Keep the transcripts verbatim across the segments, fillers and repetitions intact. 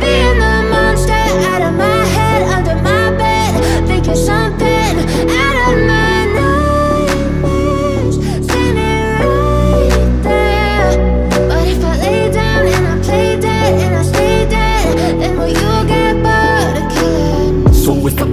being the monster out of my head, under my bed. Think you're something out of my nightmares, standing right there. But if I lay down and I play dead and I stay dead, then will you get bored of killing me? So if I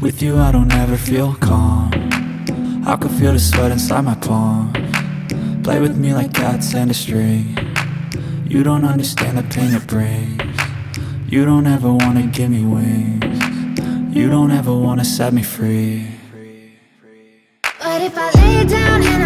With you I don't ever feel calm. I can feel the sweat inside my palms. Play with me like cats and a string. You don't understand the pain it brings. You don't ever wanna give me wings. You don't ever wanna set me free. But if I lay down and